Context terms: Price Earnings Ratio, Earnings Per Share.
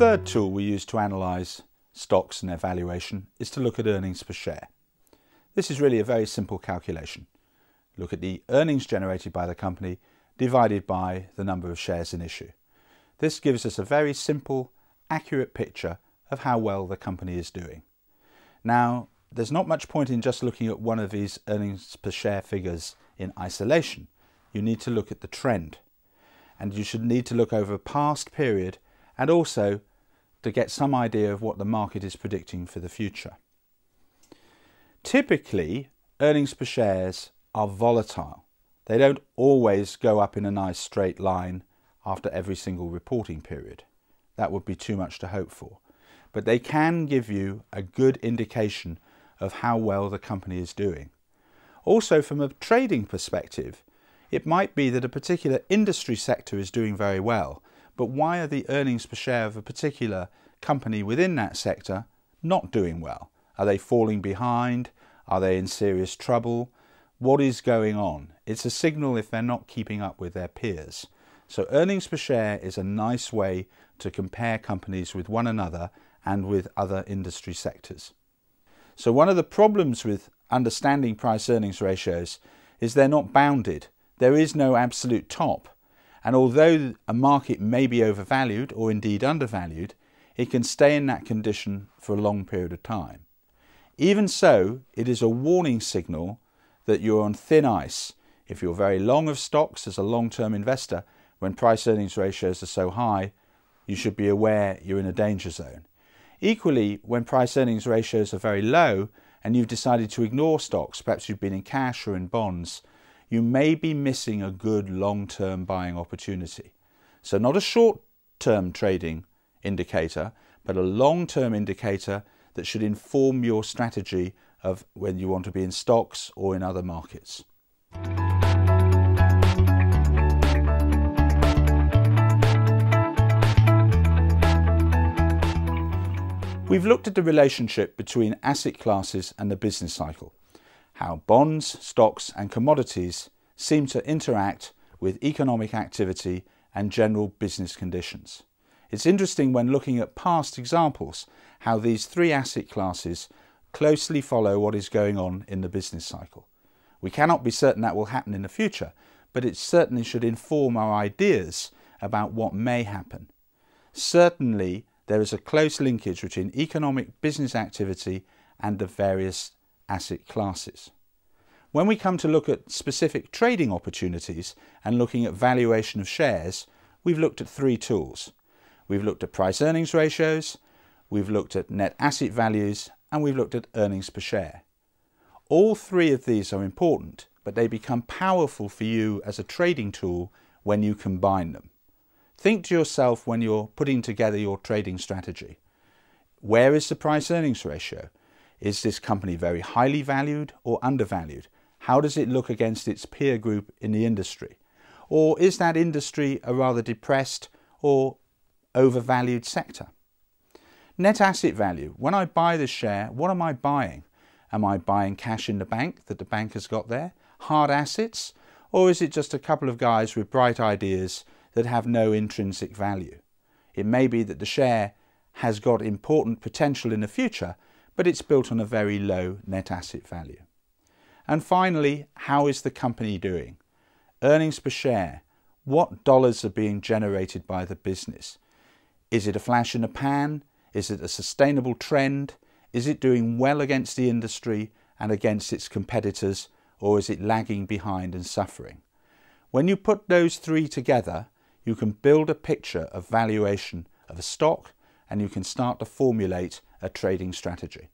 third tool we use to analyse stocks and their valuation is to look at earnings per share. This is really a very simple calculation. Look at the earnings generated by the company divided by the number of shares in issue. This gives us a very simple, accurate picture of how well the company is doing. Now, there's not much point in just looking at one of these earnings per share figures in isolation. You need to look at the trend, and you should need to look over a past period and also to get some idea of what the market is predicting for the future. Typically, earnings per shares are volatile. They don't always go up in a nice straight line after every single reporting period. That would be too much to hope for. But they can give you a good indication of how well the company is doing. Also, from a trading perspective, it might be that a particular industry sector is doing very well, but why are the earnings per share of a particular company within that sector not doing well? Are they falling behind? Are they in serious trouble? What is going on? It's a signal if they're not keeping up with their peers. So earnings per share is a nice way to compare companies with one another and with other industry sectors. So one of the problems with understanding price earnings ratios is they're not bounded. There is no absolute top. And although a market may be overvalued or indeed undervalued, it can stay in that condition for a long period of time. Even so, it is a warning signal that you're on thin ice. If you're very long of stocks as a long-term investor, when price earnings ratios are so high, you should be aware you're in a danger zone. Equally, when price earnings ratios are very low and you've decided to ignore stocks, perhaps you've been in cash or in bonds, you may be missing a good long-term buying opportunity. So not a short-term trading indicator, but a long-term indicator that should inform your strategy of when you want to be in stocks or in other markets. We've looked at the relationship between asset classes and the business cycle, how bonds, stocks and commodities seem to interact with economic activity and general business conditions. It's interesting when looking at past examples how these three asset classes closely follow what is going on in the business cycle. We cannot be certain that will happen in the future, but it certainly should inform our ideas about what may happen. Certainly, there is a close linkage between economic business activity and the various asset classes. When we come to look at specific trading opportunities and looking at valuation of shares, we've looked at three tools. We've looked at price earnings ratios, we've looked at net asset values, and we've looked at earnings per share. All three of these are important, but they become powerful for you as a trading tool when you combine them. Think to yourself when you're putting together your trading strategy. Where is the price earnings ratio? Is this company very highly valued or undervalued? How does it look against its peer group in the industry? Or is that industry a rather depressed or overvalued sector? Net asset value. When I buy this share, what am I buying? Am I buying cash in the bank that the bank has got there? Hard assets? Or is it just a couple of guys with bright ideas that have no intrinsic value? It may be that the share has got important potential in the future, but it's built on a very low net asset value. And finally, how is the company doing? Earnings per share. What dollars are being generated by the business? Is it a flash in the pan? Is it a sustainable trend? Is it doing well against the industry and against its competitors, or is it lagging behind and suffering? When you put those three together, you can build a picture of valuation of a stock, and you can start to formulate a trading strategy.